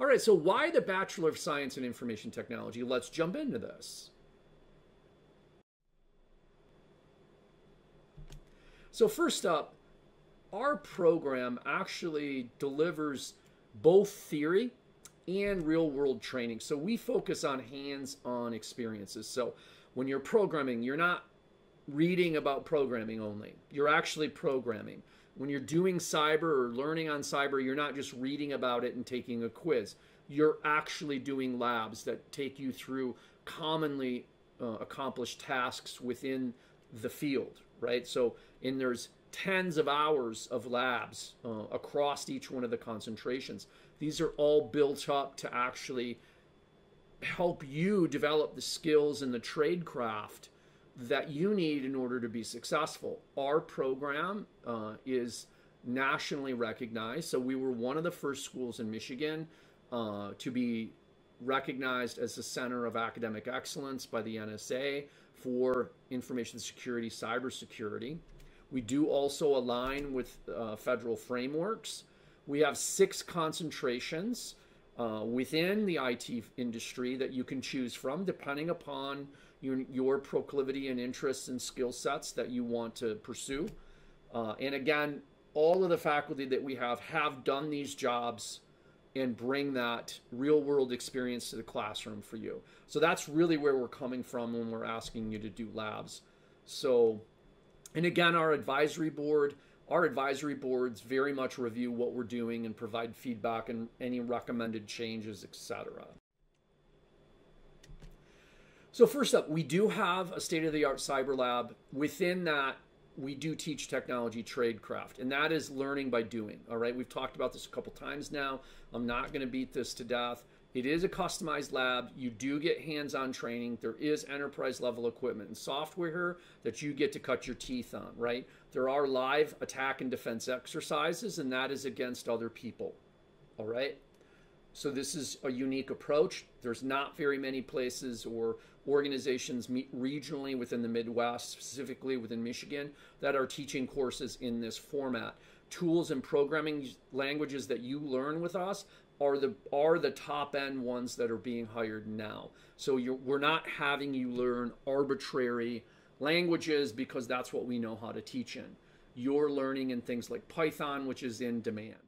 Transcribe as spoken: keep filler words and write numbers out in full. All right, so why the Bachelor of Science in Information Technology? Let's jump into this. So first up, our program actually delivers both theory and real-world training. So we focus on hands-on experiences. So when you're programming, you're not reading about programming only. You're actually programming. When you're doing cyber or learning on cyber, you're not just reading about it and taking a quiz. You're actually doing labs that take you through commonly uh, accomplished tasks within the field, right? So and there's tens of hours of labs uh, across each one of the concentrations. These are all built up to actually help you develop the skills and the tradecraft that you need in order to be successful. Our program uh, is nationally recognized. So we were one of the first schools in Michigan uh, to be recognized as the Center of Academic Excellence by the N S A for information security, cybersecurity. We do also align with uh, federal frameworks. We have six concentrations uh, within the I T industry that you can choose from, depending upon your, your proclivity and interests and skill sets that you want to pursue. Uh, and again, all of the faculty that we have have done these jobs and bring that real world experience to the classroom for you. So that's really where we're coming from when we're asking you to do labs. So, and again, our advisory board, our advisory boards very much review what we're doing and provide feedback and any recommended changes, et cetera. So first up, we do have a state-of-the-art cyber lab. Within that, we do teach technology tradecraft, and that is learning by doing, all right? We've talked about this a couple times now. I'm not gonna beat this to death. It is a customized lab. You do get hands-on training. There is enterprise-level equipment and software that you get to cut your teeth on, right? There are live attack and defense exercises, and that is against other people, all right? So this is a unique approach. There's not very many places or organizations meet regionally within the Midwest, specifically within Michigan, that are teaching courses in this format. Tools and programming languages that you learn with us are the are the top end ones that are being hired now. So you're, we're not having you learn arbitrary languages because that's what we know how to teach in. You're learning in things like Python, which is in demand.